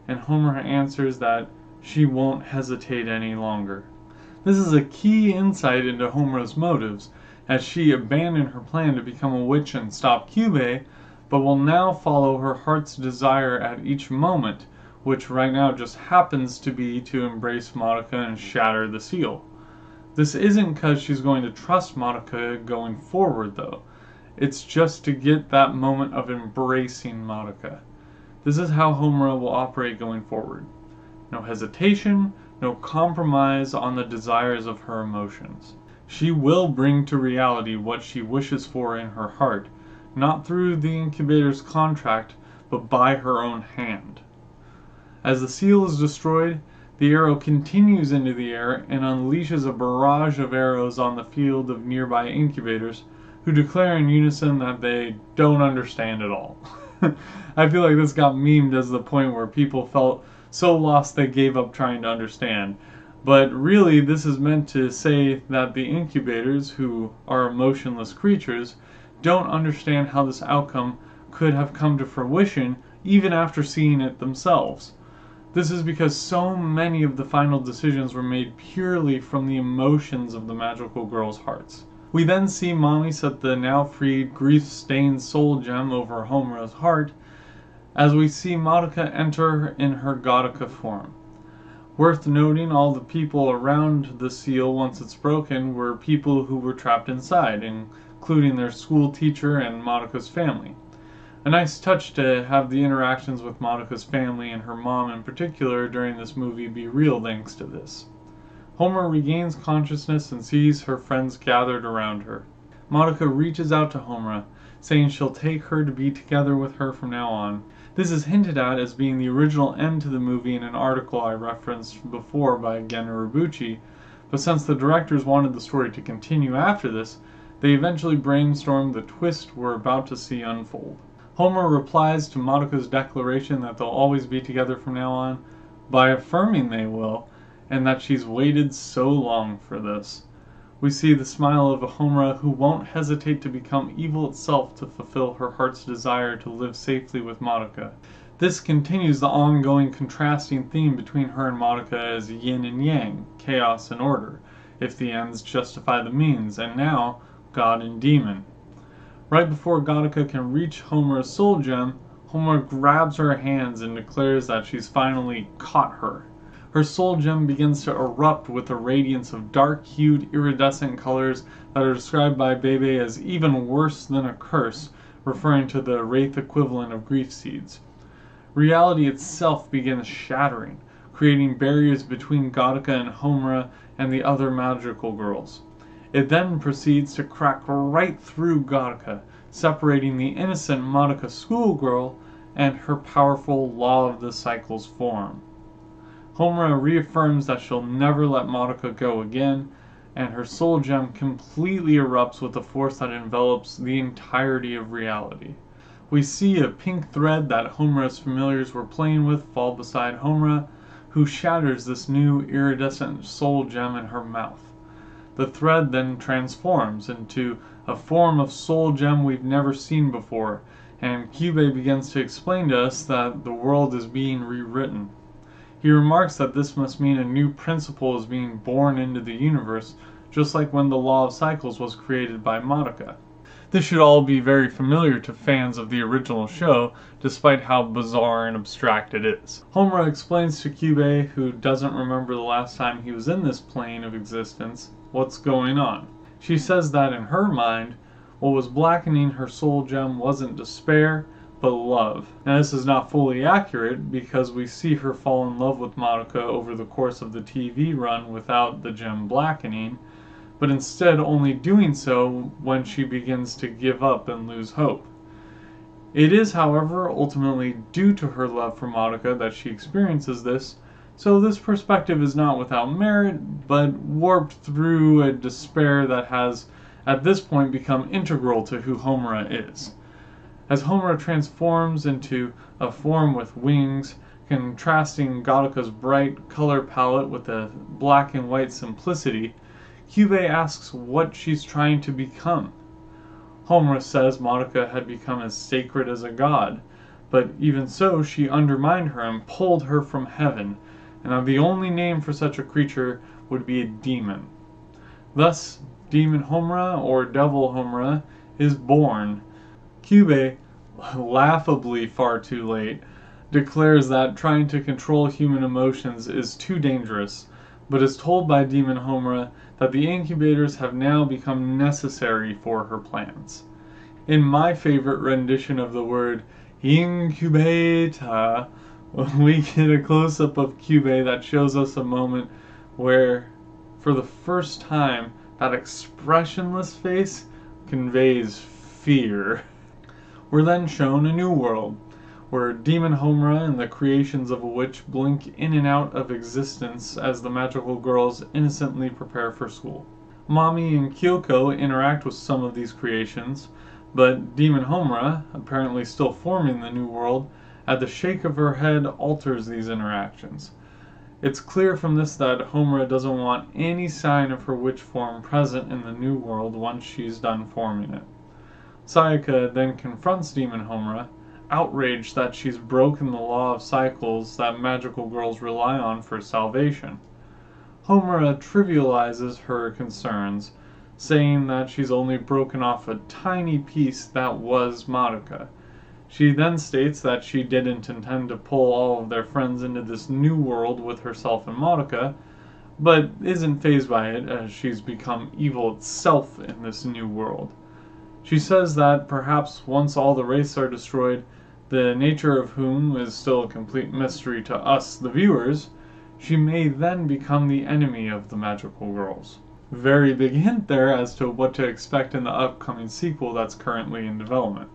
and Homura answers that she won't hesitate any longer. This is a key insight into Homura's motives, as she abandoned her plan to become a witch and stop Kyubey, but will now follow her heart's desire at each moment, which right now just happens to be to embrace Madoka and shatter the seal. This isn't because she's going to trust Madoka going forward though, it's just to get that moment of embracing Madoka. This is how Homura will operate going forward. No hesitation, no compromise on the desires of her emotions. She will bring to reality what she wishes for in her heart, not through the incubator's contract, but by her own hand. As the seal is destroyed, the arrow continues into the air and unleashes a barrage of arrows on the field of nearby incubators, who declare in unison that they don't understand at all. I feel like this got memed as the point where people felt so lost they gave up trying to understand. But really, this is meant to say that the incubators, who are emotionless creatures, don't understand how this outcome could have come to fruition even after seeing it themselves. This is because so many of the final decisions were made purely from the emotions of the magical girls' hearts. We then see Mami set the now freed, grief-stained soul gem over Homura's heart, as we see Madoka enter in her Garuka form. Worth noting, all the people around the seal once it's broken were people who were trapped inside, including their school teacher and Madoka's family. A nice touch to have the interactions with Madoka's family and her mom in particular during this movie be real thanks to this. Homura regains consciousness and sees her friends gathered around her. Madoka reaches out to Homura, saying she'll take her to be together with her from now on. This is hinted at as being the original end to the movie in an article I referenced before by Gen Urobuchi, but since the directors wanted the story to continue after this, they eventually brainstormed the twist we're about to see unfold. Homura replies to Madoka's declaration that they'll always be together from now on by affirming they will, and that she's waited so long for this. We see the smile of a Homura who won't hesitate to become evil itself to fulfill her heart's desire to live safely with Madoka. This continues the ongoing contrasting theme between her and Madoka as yin and yang, chaos and order, if the ends justify the means, and now, God and demon. Right before Garuka can reach Homura's soul gem, Homura grabs her hands and declares that she's finally caught her. her soul gem begins to erupt with a radiance of dark-hued iridescent colors that are described by Bebe as even worse than a curse, referring to the wraith equivalent of grief seeds. Reality itself begins shattering, creating barriers between Madoka and Homura and the other magical girls. It then proceeds to crack right through Madoka, separating the innocent Madoka schoolgirl and her powerful Law of the Cycles form. Homura reaffirms that she'll never let Madoka go again, and her soul gem completely erupts with a force that envelops the entirety of reality. We see a pink thread that Homura's familiars were playing with fall beside Homura, who shatters this new iridescent soul gem in her mouth. The thread then transforms into a form of soul gem we've never seen before, and Kyubey begins to explain to us that the world is being rewritten. He remarks that this must mean a new principle is being born into the universe, just like when the Law of Cycles was created by Madoka. This should all be very familiar to fans of the original show, despite how bizarre and abstract it is. Homura explains to Kyubey, who doesn't remember the last time he was in this plane of existence, what's going on. She says that in her mind, what was blackening her soul gem wasn't despair, but love. Now this is not fully accurate because we see her fall in love with Madoka over the course of the TV run without the gem blackening, but instead only doing so when she begins to give up and lose hope. It is, however, ultimately due to her love for Madoka that she experiences this, so this perspective is not without merit, but warped through a despair that has at this point become integral to who Homura is. As Homura transforms into a form with wings, contrasting Madoka's bright color palette with a black and white simplicity, Kyubey asks what she's trying to become. Homura says Madoka had become as sacred as a god, but even so she undermined her and pulled her from heaven, and the only name for such a creature would be a demon. Thus, Demon Homura, or Devil Homura, is born. Kyubey, laughably far too late, declares that trying to control human emotions is too dangerous, but is told by Demon Homura that the incubators have now become necessary for her plans. In my favorite rendition of the word incubata, we get a close-up of Kyubey that shows us a moment where, for the first time, that expressionless face conveys fear. We're then shown a new world, where Demon Homura and the creations of a witch blink in and out of existence as the magical girls innocently prepare for school. Mami and Kyoko interact with some of these creations, but Demon Homura, apparently still forming the new world, at the shake of her head alters these interactions. It's clear from this that Homura doesn't want any sign of her witch form present in the new world once she's done forming it. Sayaka then confronts Demon Homura, outraged that she's broken the Law of Cycles that magical girls rely on for salvation. Homura trivializes her concerns, saying that she's only broken off a tiny piece that was Madoka. She then states that she didn't intend to pull all of their friends into this new world with herself and Madoka, but isn't fazed by it as she's become evil itself in this new world. She says that perhaps once all the race are destroyed, the nature of whom is still a complete mystery to us, the viewers, she may then become the enemy of the magical girls. Very big hint there as to what to expect in the upcoming sequel that's currently in development.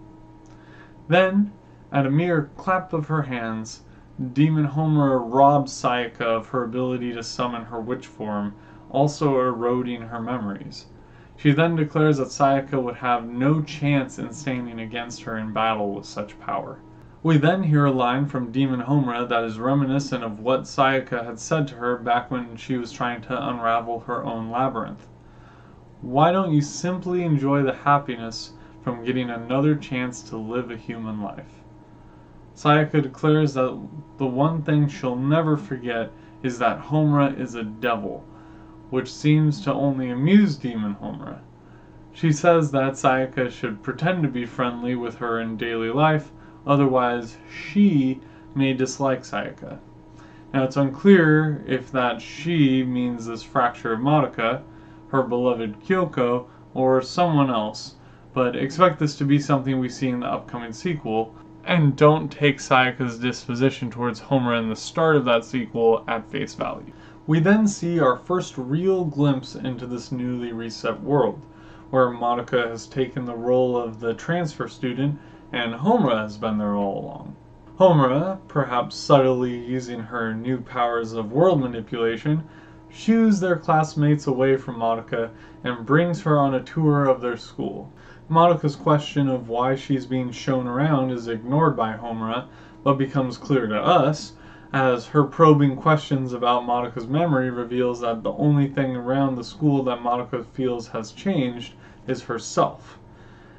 Then, at a mere clap of her hands, Demon Homura robs Sayaka of her ability to summon her witch form, also eroding her memories. She then declares that Sayaka would have no chance in standing against her in battle with such power. We then hear a line from Demon Homura that is reminiscent of what Sayaka had said to her back when she was trying to unravel her own labyrinth. Why don't you simply enjoy the happiness from getting another chance to live a human life? Sayaka declares that the one thing she'll never forget is that Homura is a devil, which seems to only amuse Demon Homura. She says that Sayaka should pretend to be friendly with her in daily life, otherwise she may dislike Sayaka. Now it's unclear if that she means this fracture of Madoka, her beloved Kyoko, or someone else, but expect this to be something we see in the upcoming sequel, and don't take Sayaka's disposition towards Homura in the start of that sequel at face value. We then see our first real glimpse into this newly reset world, where Madoka has taken the role of the transfer student and Homura has been there all along. Homura, perhaps subtly using her new powers of world manipulation, shoos their classmates away from Madoka and brings her on a tour of their school. Madoka's question of why she's being shown around is ignored by Homura, but becomes clear to us, as her probing questions about Madoka's memory reveals that the only thing around the school that Madoka feels has changed is herself.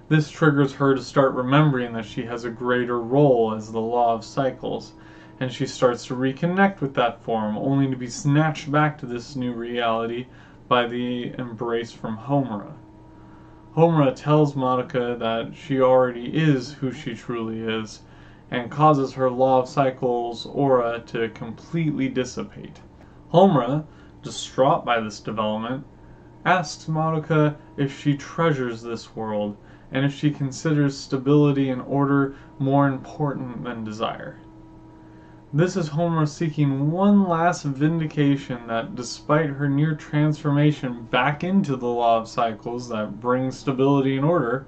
This triggers her to start remembering that she has a greater role as the Law of Cycles, and she starts to reconnect with that form, only to be snatched back to this new reality by the embrace from Homura. Homura tells Madoka that she already is who she truly is, and causes her Law of Cycles aura to completely dissipate. Homura, distraught by this development, asks Madoka if she treasures this world, and if she considers stability and order more important than desire. This is Homura seeking one last vindication that despite her near transformation back into the Law of Cycles that brings stability and order,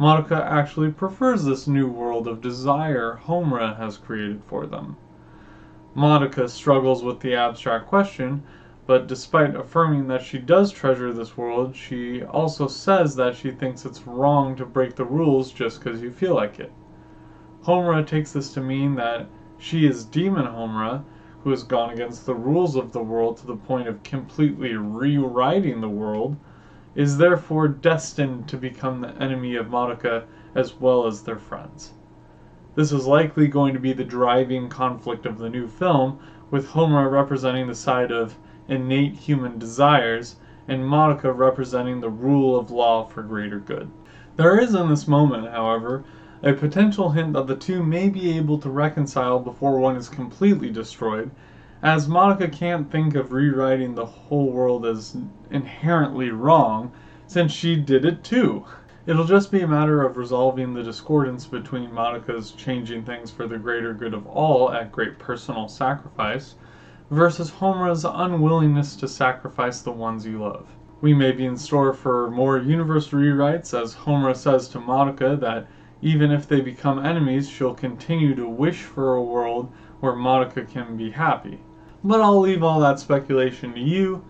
Madoka actually prefers this new world of desire Homura has created for them. Madoka struggles with the abstract question, but despite affirming that she does treasure this world, she also says that she thinks it's wrong to break the rules just because you feel like it. Homura takes this to mean that she is Demon Homura, who has gone against the rules of the world to the point of completely rewriting the world, is therefore destined to become the enemy of Madoka as well as their friends. This is likely going to be the driving conflict of the new film, with Homura representing the side of innate human desires, and Madoka representing the rule of law for greater good. There is in this moment, however, a potential hint that the two may be able to reconcile before one is completely destroyed, as Madoka can't think of rewriting the whole world as inherently wrong, since she did it too. It'll just be a matter of resolving the discordance between Madoka's changing things for the greater good of all at great personal sacrifice, versus Homura's unwillingness to sacrifice the ones you love. We may be in store for more universe rewrites, as Homura says to Madoka that even if they become enemies, she'll continue to wish for a world where Madoka can be happy. But I'll leave all that speculation to you,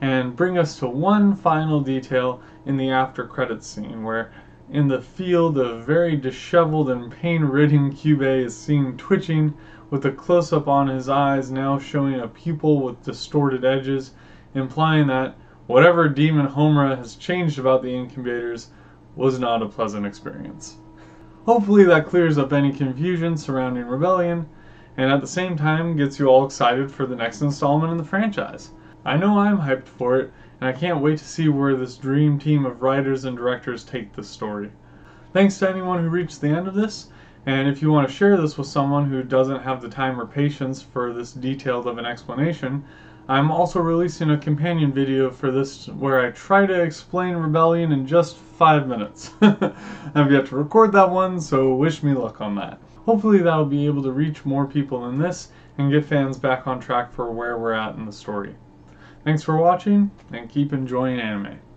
and bring us to one final detail in the after credits scene, where in the field a very disheveled and pain-ridden Kyubey is seen twitching, with a close-up on his eyes now showing a pupil with distorted edges, implying that whatever Demon Homura has changed about the incubators was not a pleasant experience. Hopefully that clears up any confusion surrounding Rebellion, and at the same time gets you all excited for the next installment in the franchise. I know I'm hyped for it, and I can't wait to see where this dream team of writers and directors take this story. Thanks to anyone who reached the end of this, and if you want to share this with someone who doesn't have the time or patience for this detailed of an explanation, I'm also releasing a companion video for this where I try to explain Rebellion in just 5 minutes. I've yet to record that one, so wish me luck on that. Hopefully that'll be able to reach more people than this and get fans back on track for where we're at in the story. Thanks for watching, and keep enjoying anime.